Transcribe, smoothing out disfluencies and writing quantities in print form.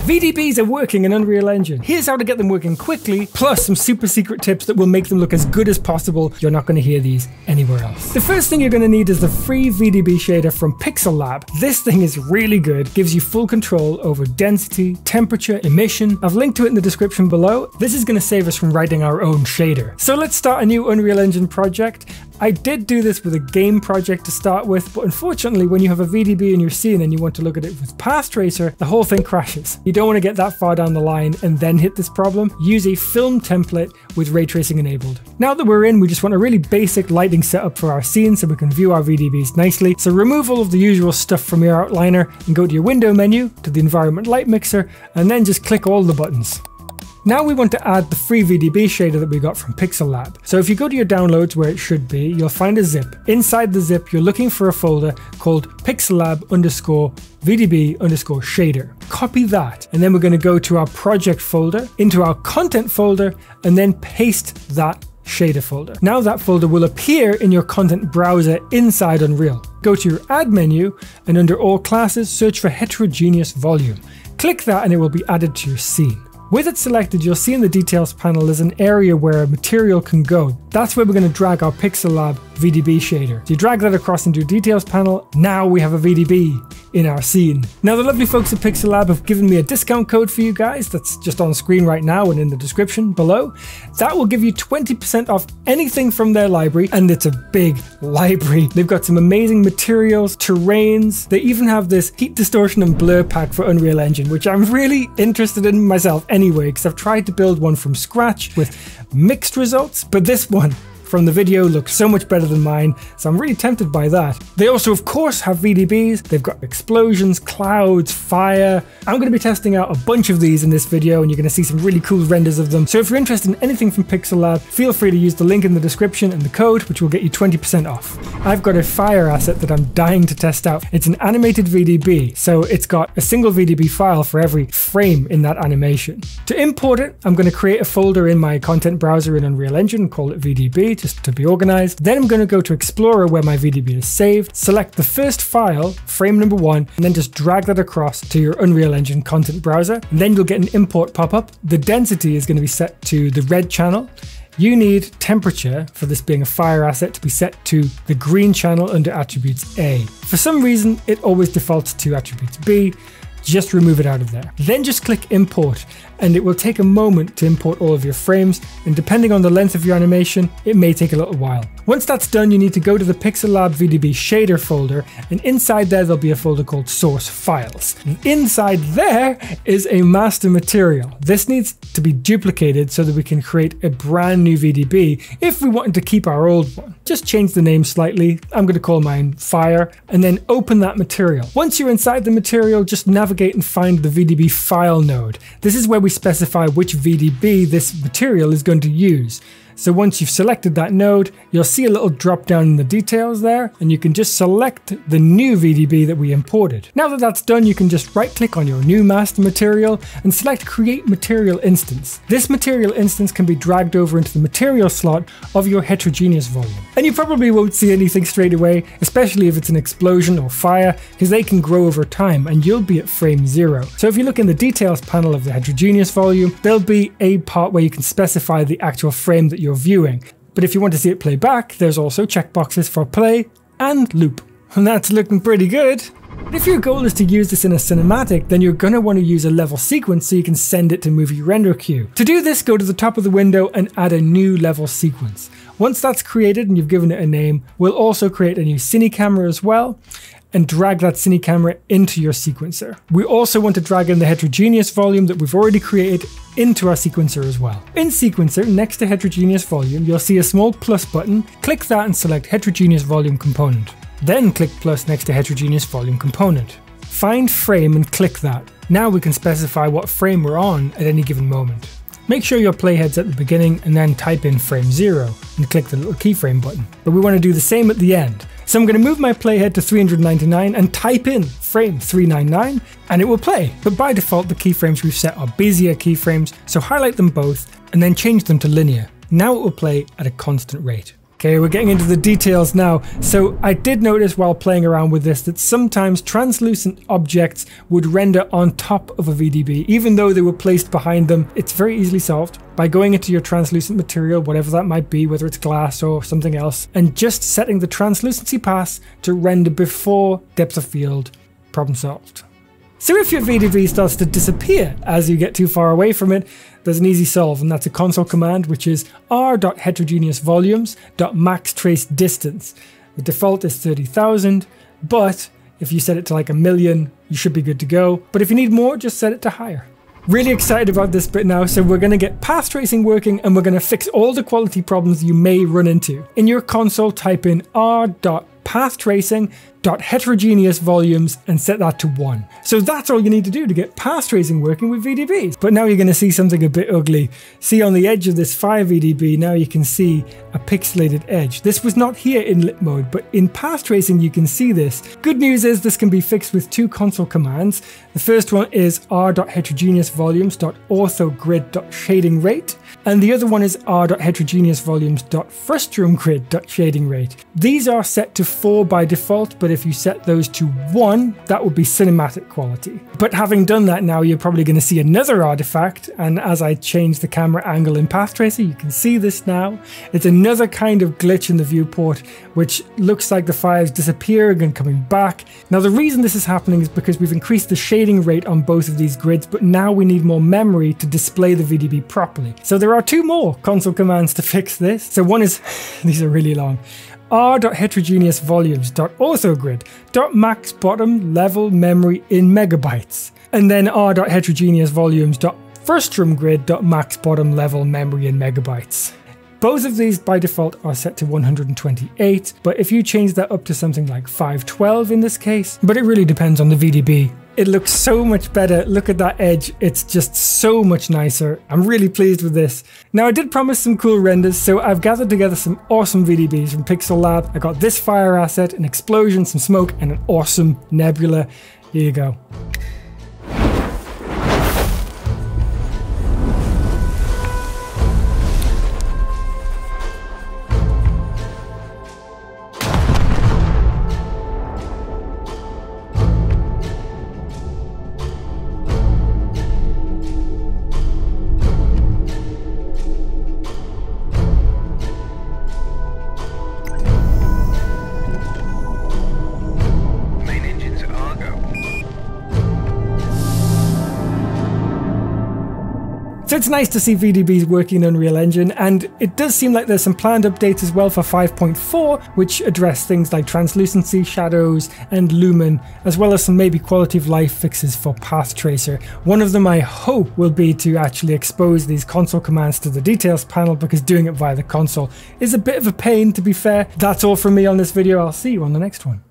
VDBs are working in Unreal Engine. Here's how to get them working quickly, plus some super secret tips that will make them look as good as possible. You're not going to hear these anywhere else. The first thing you're going to need is the free VDB shader from Pixel Lab. This thing is really good, gives you full control over density, temperature, emission. I've linked to it in the description below. This is going to save us from writing our own shader. So let's start a new Unreal Engine project. I did do this with a game project to start with, but unfortunately when you have a VDB in your scene and you want to look at it with path tracer, the whole thing crashes. You don't want to get that far down the line and then hit this problem. Use a film template with ray tracing enabled. Now that we're in, we just want a really basic lighting setup for our scene so we can view our VDBs nicely. So remove all of the usual stuff from your outliner and go to your window menu, to the environment light mixer, and then just click all the buttons. Now we want to add the free VDB shader that we got from Pixel Lab. So if you go to your downloads where it should be, you'll find a zip. Inside the zip, you're looking for a folder called pixellab_VDB_shader. Copy that, and then we're going to go to our project folder, into our content folder, and then paste that shader folder. Now that folder will appear in your content browser inside Unreal. Go to your add menu, and under all classes, search for heterogeneous volume. Click that and it will be added to your scene. With it selected, you'll see in the details panel there's an area where a material can go. That's where we're going to drag our Pixel Lab VDB shader. So you drag that across into your details panel. Now we have a VDB in our scene. Now the lovely folks at Pixel Lab have given me a discount code for you guys that's just on screen right now and in the description below. That will give you 20% off anything from their library, and it's a big library. They've got some amazing materials, terrains. They even have this heat distortion and blur pack for Unreal Engine, which I'm really interested in myself anyway, because I've tried to build one from scratch with mixed results, but this one from the video looks so much better than mine, so I'm really tempted by that. They also, of course, have VDBs. They've got explosions, clouds, fire. I'm going to be testing out a bunch of these in this video, and you're going to see some really cool renders of them. So if you're interested in anything from Pixel Lab, feel free to use the link in the description and the code, which will get you 20% off. I've got a fire asset that I'm dying to test out. It's an animated VDB, so it's got a single VDB file for every frame in that animation. To import it, I'm going to create a folder in my content browser in Unreal Engine, call it VDB, just to be organized. Then I'm going to go to Explorer where my VDB is saved, select the first file, frame number 1, and then just drag that across to your Unreal Engine content browser. And then you'll get an import pop-up. The density is going to be set to the red channel. You need temperature, for this being a fire asset, to be set to the green channel under attributes A. For some reason, it always defaults to attributes B. Just remove it out of there. Then just click import, and it will take a moment to import all of your frames, and depending on the length of your animation, it may take a little while. Once that's done, you need to go to the Pixel Lab VDB shader folder, and inside there'll be a folder called source files. And inside there is a master material. This needs to be duplicated so that we can create a brand new VDB if we wanted to keep our old one. Just change the name slightly. I'm going to call mine fire, and then open that material. Once you're inside the material, just navigate and find the VDB file node. This is where we specify which VDB this material is going to use. So once you've selected that node, you'll see a little drop down in the details there, and you can just select the new VDB that we imported. Now that that's done, you can just right click on your new master material and select create material instance. This material instance can be dragged over into the material slot of your heterogeneous volume. And you probably won't see anything straight away, especially if it's an explosion or fire, because they can grow over time and you'll be at frame 0. So if you look in the details panel of the heterogeneous volume, there'll be a part where you can specify the actual frame that you're viewing. But if you want to see it play back, there's also checkboxes for play and loop. And that's looking pretty good. But if your goal is to use this in a cinematic, then you're going to want to use a level sequence so you can send it to movie render queue. To do this, go to the top of the window and add a new level sequence. Once that's created and you've given it a name, we'll also create a new cine camera as well, and drag that cine camera into your sequencer. We also want to drag in the heterogeneous volume that we've already created into our sequencer as well. In sequencer, next to heterogeneous volume, you'll see a small plus button. Click that and select heterogeneous volume component. Then click plus next to heterogeneous volume component. Find frame and click that. Now we can specify what frame we're on at any given moment. Make sure your playhead's at the beginning and then type in frame 0 and click the little keyframe button. But we want to do the same at the end. So I'm going to move my playhead to 399 and type in frame 399 and it will play. But by default, the keyframes we've set are Bezier keyframes, so highlight them both and then change them to linear. Now it will play at a constant rate. Okay, we're getting into the details now. So I did notice while playing around with this that sometimes translucent objects would render on top of a VDB, even though they were placed behind them. It's very easily solved by going into your translucent material, whatever that might be, whether it's glass or something else, and just setting the translucency pass to render before depth of field. Problem solved. So if your VDB starts to disappear as you get too far away from it, there's an easy solve, and that's a console command, which is r.heterogeneousVolumes.MaxTraceDistance. The default is 30,000, but if you set it to like 1,000,000, you should be good to go. But if you need more, just set it to higher. Really excited about this bit now, so we're going to get path tracing working, and we're going to fix all the quality problems you may run into. In your console, type in r.pathTracing.heterogeneousVolumes and set that to 1. So that's all you need to do to get path tracing working with VDBs. But now you're going to see something a bit ugly. See, on the edge of this 5 VDB, now you can see a pixelated edge. This was not here in lit mode, but in path tracing you can see this. Good news is this can be fixed with 2 console commands. The first one is r.heterogeneousVolumes.orthogrid.shadingRate, and the other one is r.heterogeneousVolumes.FirstRumGrid.shadingRate. These are set to 4 by default, but if you set those to 1, that would be cinematic quality. But having done that now, you're probably going to see another artifact, and as I change the camera angle in Path Tracer, you can see this now. It's another kind of glitch in the viewport, which looks like the fire's disappearing and coming back. Now the reason this is happening is because we've increased the shading rate on both of these grids, but now we need more memory to display the VDB properly. So there are 2 more console commands to fix this. So one is, these are really long, r.heterogeneousVolumes.orthogrid.MaxBottomLevelMemoryInMegabytes, and then r.heterogeneousVolumes.FirstRumGrid.MaxBottomLevelMemoryInMegabytes. Both of these by default are set to 128, but if you change that up to something like 512 in this case, but it really depends on the VDB. It looks so much better. Look at that edge. It's just so much nicer. I'm really pleased with this. Now I did promise some cool renders, so I've gathered together some awesome VDBs from Pixel Lab. I got this fire asset, an explosion, some smoke, and an awesome nebula. Here you go. So it's nice to see VDBs working in Unreal Engine, and it does seem like there's some planned updates as well for 5.4, which address things like translucency, shadows, and lumen, as well as some maybe quality of life fixes for Path Tracer. One of them I hope will be to actually expose these console commands to the details panel, because doing it via the console is a bit of a pain, to be fair. That's all from me on this video. I'll see you on the next one.